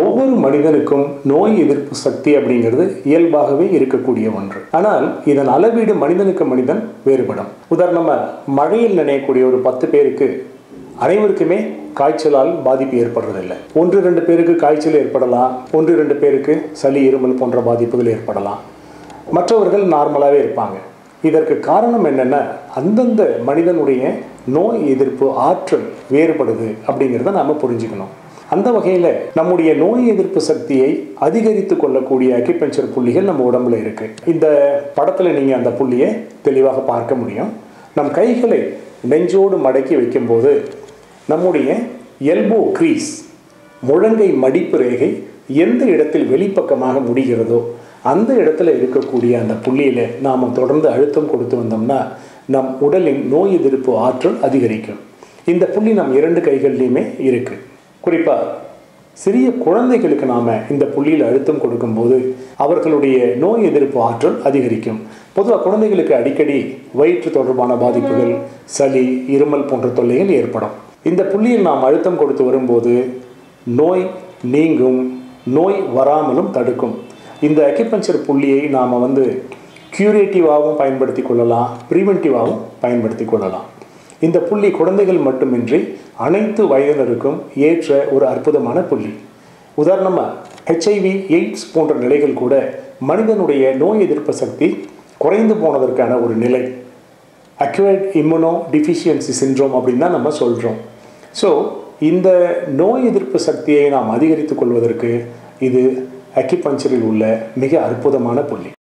ஒவ்வொரு மனிதனுக்கும் நோய் எதிர்ப்பு சக்தி அப்படிங்கிறது இயல்பாகவே இருக்கக்கூடிய ஒன்று. ஆனால் இதன் அளவீடு மனிதனுக்கு மனிதன் வேறுபடும். உதாரணமாக மழையில் நினையக்கூடிய ஒரு 10 பேருக்கு அனைவருக்குமே காய்ச்சலால் பாதிப்பு ஏற்படுறதில்லை. 1-2 பேருக்கு காய்ச்சல் ஏற்படலாம், 1-2 பேருக்கு சளி இருமல் போன்ற பாதிப்புகள் ஏற்படலாம், மற்றவர்கள் நார்மலாகவே இருப்பாங்க. இதற்கு காரணம் என்னென்னா அந்தந்த மனிதனுடைய நோய் எதிர்ப்பு ஆற்றல் வேறுபடுது அப்படிங்கிறத நாம் புரிஞ்சுக்கணும். அந்த வகையில் நம்முடைய நோய் எதிர்ப்பு சக்தியை அதிகரித்து கொள்ளக்கூடிய அக்யூபஞ்சர் புள்ளிகள் நம்ம உடம்புல இருக்குது. இந்த படத்தில் நீங்கள் அந்த புள்ளியை தெளிவாக பார்க்க முடியும். நம் கைகளை நெஞ்சோடு மடக்கி வைக்கும்போது நம்முடைய எல்போ கிரீஸ், முழங்கை மடிப்பு ரேகை எந்த இடத்தில் வெளிப்பக்கமாக முடிகிறதோ அந்த இடத்துல இருக்கக்கூடிய அந்த புள்ளியில் நாம் தொடர்ந்து அழுத்தம் கொடுத்து வந்தோம்னா நம் உடலின் நோய் எதிர்ப்பு ஆற்றல் அதிகரிக்கும். இந்த புள்ளி நம் 2 கைகள்லையுமே இருக்குது. குறிப்பாக சிறிய குழந்தைகளுக்கு நாம் இந்த புள்ளியில் அழுத்தம் கொடுக்கும்போது அவர்களுடைய நோய் எதிர்ப்பு ஆற்றல் அதிகரிக்கும். பொதுவாக குழந்தைகளுக்கு அடிக்கடி வயிற்று தொடர்பான பாதிப்புகள், சளி, இருமல் போன்ற தொல்லைகள் ஏற்படும். இந்த புள்ளியில் நாம் அழுத்தம் கொடுத்து வரும்போது நோய் நீங்கும், நோய் வராமலும் தடுக்கும். இந்த அக்யூபஞ்சர் புள்ளியை நாம் க்யூரேட்டிவாகவும் பயன்படுத்தி கொள்ளலாம், ப்ரிவென்டிவாகவும் பயன்படுத்தி கொள்ளலாம். இந்த புள்ளி குழந்தைகள் மட்டுமின்றி அனைத்து வயதினருக்கும் ஏற்ற ஒரு அற்புதமான புள்ளி. உதாரணமாக HIV எய்ட்ஸ் போன்ற நிலைகள் கூட மனிதனுடைய நோய் எதிர்ப்பு சக்தி குறைந்து போனதற்கான ஒரு நிலை. அக்யூட் இம்யூனோ டிஃபிஷியன்சி சின்ட்ரோம் அப்படின்னு தான் நம்ம சொல்கிறோம். ஸோ இந்த நோய் எதிர்ப்பு சக்தியை நாம் அதிகரித்து கொள்வதற்கு இது அக்யூபஞ்சரில் உள்ள மிக அற்புதமான புள்ளி.